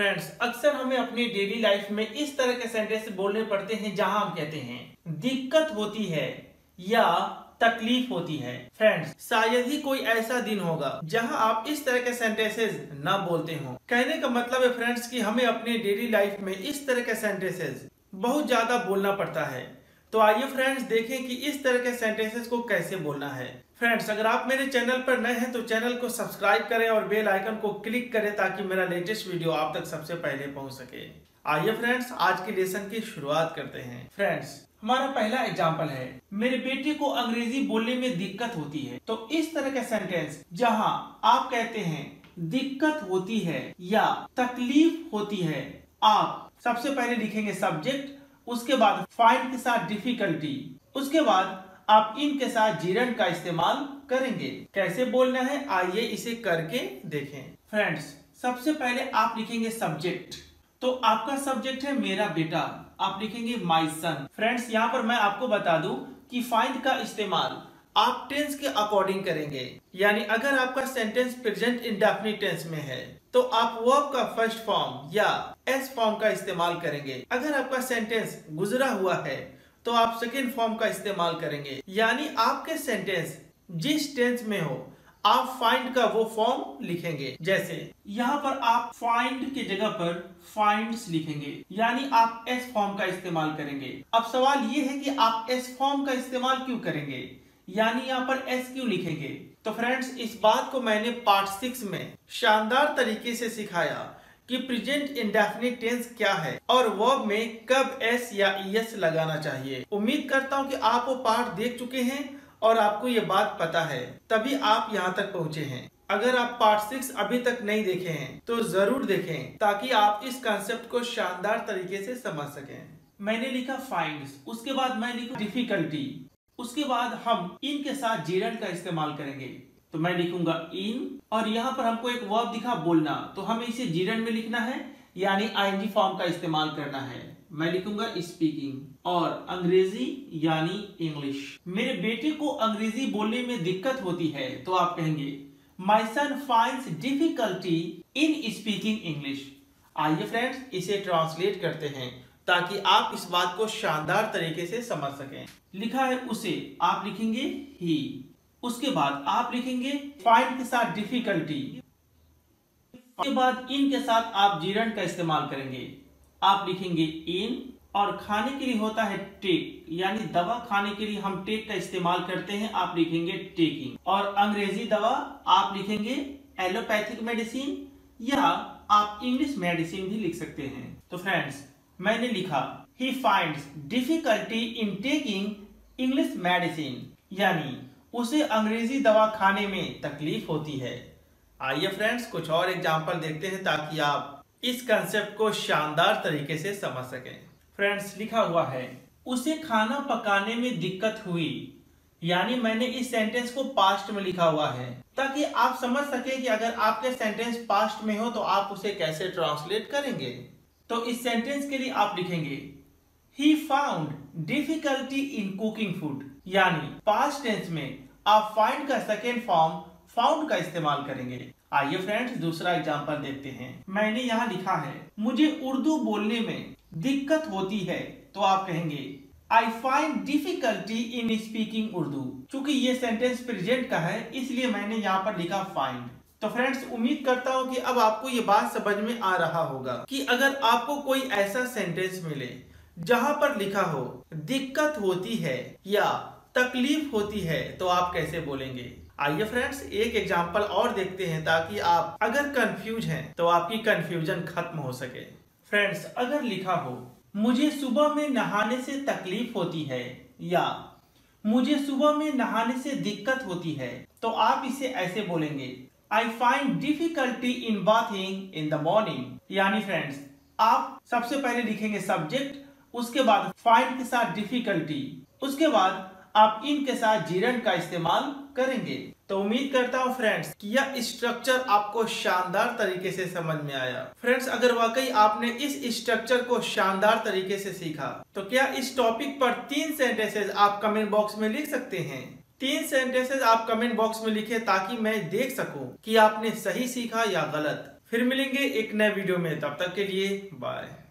Friends, अक्सर हमें अपनी डेली लाइफ में इस तरह के सेंटेंस बोलने पड़ते हैं जहां हम कहते हैं दिक्कत होती है या तकलीफ होती है। फ्रेंड्स, शायद ही कोई ऐसा दिन होगा जहां आप इस तरह के सेंटेंसेस ना बोलते हो। कहने का मतलब है फ्रेंड्स कि हमें अपने डेली लाइफ में इस तरह के सेंटेंसेस बहुत ज्यादा बोलना पड़ता है। तो आइए फ्रेंड्स देखें कि इस तरह के सेंटेंसेस को कैसे बोलना है। फ्रेंड्स, अगर आप मेरे चैनल पर नए हैं तो चैनल को सब्सक्राइब करें और बेल आइकन को क्लिक करें ताकि मेरा लेटेस्ट वीडियो आप तक सबसे पहले पहुंच सके। आइए फ्रेंड्स आज के लेसन की शुरुआत करते हैं। फ्रेंड्स, हमारा पहला एग्जाम्पल है, मेरे बेटे को अंग्रेजी बोलने में दिक्कत होती है। तो इस तरह का सेंटेंस जहाँ आप कहते हैं दिक्कत होती है या तकलीफ होती है, आप सबसे पहले लिखेंगे सब्जेक्ट, उसके बाद फाइंड के साथ डिफिकल्टी, उसके बाद आप इनके साथ जिरन का इस्तेमाल करेंगे। कैसे बोलना है आइए इसे करके देखें। फ्रेंड्स, सबसे पहले आप लिखेंगे सब्जेक्ट, तो आपका सब्जेक्ट है मेरा बेटा, आप लिखेंगे माय सन। फ्रेंड्स, यहाँ पर मैं आपको बता दूं कि फाइंड का इस्तेमाल आप टेंस के अकॉर्डिंग करेंगे, यानी अगर आपका सेंटेंस प्रेजेंट इंडेफिनिट टेंस में है तो आप वर्ब का फर्स्ट फॉर्म या एस फॉर्म का इस्तेमाल करेंगे। अगर आपका सेंटेंस गुजरा हुआ है तो आप सेकेंड फॉर्म का इस्तेमाल करेंगे, यानी आपके सेंटेंस जिस टेंस में हो आप फाइंड का वो फॉर्म लिखेंगे। जैसे यहाँ पर आप फाइंड की जगह पर फाइंड्स लिखेंगे, यानी आप एस फॉर्म का इस्तेमाल करेंगे। अब सवाल ये है कि आप एस फॉर्म का इस्तेमाल क्यों करेंगे, यानी यहाँ पर एस क्यों लिखेंगे। तो फ्रेंड्स, इस बात को मैंने पार्ट 6 में शानदार तरीके से सिखाया कि प्रेजेंट इंडेफिनिट टेंस क्या है और वर्ब में कब एस या ईएस लगाना चाहिए। उम्मीद करता हूँ कि आप वो पार्ट देख चुके हैं और आपको ये बात पता है, तभी आप यहाँ तक पहुँचे हैं। अगर आप पार्ट 6 अभी तक नहीं देखे हैं तो जरूर देखें ताकि आप इस कॉन्सेप्ट को शानदार तरीके से समझ सकें। मैंने लिखा फाइंड्स, उसके बाद मैं लिखा डिफिकल्टी, उसके बाद हम इनके साथ जिरन का इस्तेमाल करेंगे। तो मैं लिखूंगा इन, और यहाँ पर हमको एक वर्ब दिखा बोलना, तो हमें इसे जिरन में लिखना है, यानी आईएनजी फॉर्म का इस्तेमाल करना है। मैं लिखूंगा स्पीकिंग और अंग्रेजी यानी इंग्लिश। मेरे बेटे को अंग्रेजी बोलने में दिक्कत होती है, तो आप कहेंगे my son finds difficulty in speaking English. आइए फ्रेंड्स इसे ट्रांसलेट करते हैं ताकि आप इस बात को शानदार तरीके से समझ सकें। लिखा है उसे, आप लिखेंगे ही, उसके बाद आप लिखेंगे फाइंड के साथ डिफिकल्टी, उसके बाद इन के साथ आप जिरन का इस्तेमाल करेंगे, आप लिखेंगे इन, और खाने के लिए होता है टेक, यानी दवा खाने के लिए हम टेक का इस्तेमाल करते हैं, आप लिखेंगे टेकिंग, और अंग्रेजी दवा आप लिखेंगे एलोपैथिक मेडिसिन या आप इंग्लिश मेडिसिन भी लिख सकते हैं। तो फ्रेंड्स, मैंने लिखा ही finds difficulty in taking English medicine, यानी उसे अंग्रेजी दवा खाने में तकलीफ होती है। आइए फ्रेंड्स कुछ और एग्जाम्पल देखते हैं ताकि आप इस कंसेप्ट को शानदार तरीके से समझ सकें। फ्रेंड्स, लिखा हुआ है उसे खाना पकाने में दिक्कत हुई, यानी मैंने इस सेंटेंस को पास्ट में लिखा हुआ है ताकि आप समझ सकें कि अगर आपके सेंटेंस पास्ट में हो तो आप उसे कैसे ट्रांसलेट करेंगे। तो इस सेंटेंस के लिए आप लिखेंगे He found difficulty in cooking food, यानी पास्ट टेंस में आप फाइंड का सेकेंड फॉर्म फाउंड का इस्तेमाल करेंगे। आइए फ्रेंड्स दूसरा एग्जांपल देखते हैं। मैंने यहाँ लिखा है मुझे उर्दू बोलने में दिक्कत होती है, तो आप कहेंगे I find difficulty in speaking Urdu. चूंकि ये सेंटेंस प्रेजेंट का है इसलिए मैंने यहाँ पर लिखा फाइंड। तो फ्रेंड्स, उम्मीद करता हूँ कि अब आपको ये बात समझ में आ रहा होगा कि अगर आपको कोई ऐसा सेंटेंस मिले जहाँ पर लिखा हो दिक्कत होती है या तकलीफ होती है तो आप कैसे बोलेंगे। आइए फ्रेंड्स एक एग्जांपल और देखते हैं ताकि आप अगर कंफ्यूज हैं तो आपकी कंफ्यूजन खत्म हो सके। फ्रेंड्स, अगर लिखा हो मुझे सुबह में नहाने से तकलीफ होती है या मुझे सुबह में नहाने से दिक्कत होती है, तो आप इसे ऐसे बोलेंगे I find difficulty in bathing in the morning. यानी फ्रेंड्स, आप सबसे पहले लिखेंगे सब्जेक्ट, उसके बाद फाइंड के साथ डिफिकल्टी, उसके बाद आप इनके साथ जिरन का इस्तेमाल करेंगे। तो उम्मीद करता हूँ फ्रेंड्स कि यह स्ट्रक्चर आपको शानदार तरीके से समझ में आया। फ्रेंड्स, अगर वाकई आपने इस स्ट्रक्चर को शानदार तरीके से सीखा तो क्या इस टॉपिक पर 3 सेंटेंसेस आप कमेंट बॉक्स में लिख सकते हैं। 3 सेंटेंसेस आप कमेंट बॉक्स में लिखें ताकि मैं देख सकूं कि आपने सही सीखा या गलत। फिर मिलेंगे एक नए वीडियो में, तब तक के लिए बाय।